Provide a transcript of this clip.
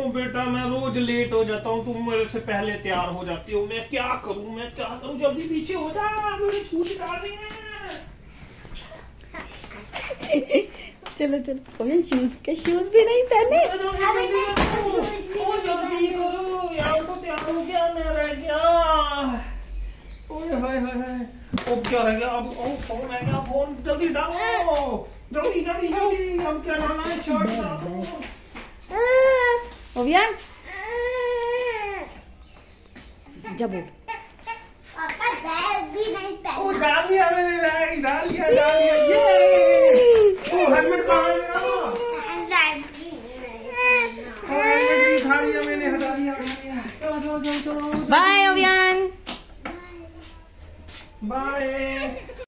ओ बेटा मैं रोज लेट हो जाता हूँ, तुम मेरे से पहले तैयार हो जाती हो। मैं क्या करूँ, मैं क्या करूँ, जल्दी पीछे हो जा, मेरे सूट निकाल दे। चलो चलो ओवियन शूज के शूज भी नहीं पहने। जल्दी करो यार, तो तैयार हो गया, मैं रह गया। ओए हाय हाय, अब क्या रह गया, अब फोन है ना, फोन जल्दी डालो, जल्दी जल्दी जल्दी, अब क्या डालना है, शर्ट डालो। ओवियन जब पापा बैग भी नहीं पहना। ओ डाल लिया मैंने, बैग डाल लिया, डाल लिया, ये ओ हेलमेट पहन रहा हूं, बैग भी नहीं खा लिया मैंने, हटा लिया, चलो चलो चलो। बाय ओवियन, बाय।